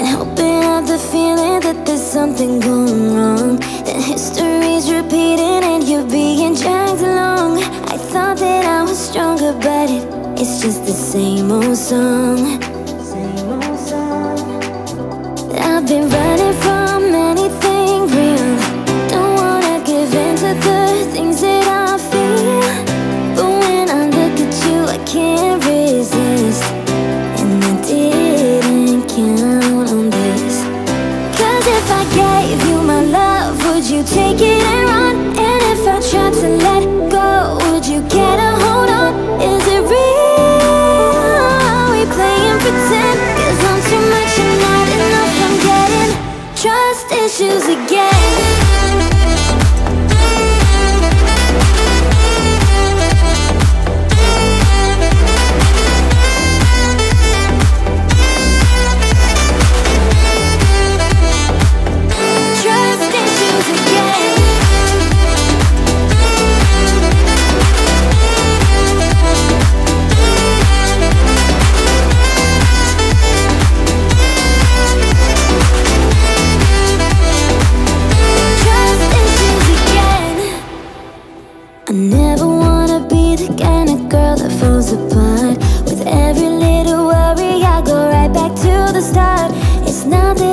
Can't help but have the feeling that there's something going wrong, that history's repeating and you're being dragged along. I thought that I was stronger, but it's just the same old song. I've been running from anything real, don't wanna give in to the things that I feel. But when I look at you, I can't resist, and I didn't count on this. 'Cause if I gave you my love, would you take it and run? And if I tried to let go, would you get a hold on? Is it real? Are we playing pretend? 'Cause I'm too much and not enough. Trust issues again. Apart with every little worry, I go right back to the start. It's not that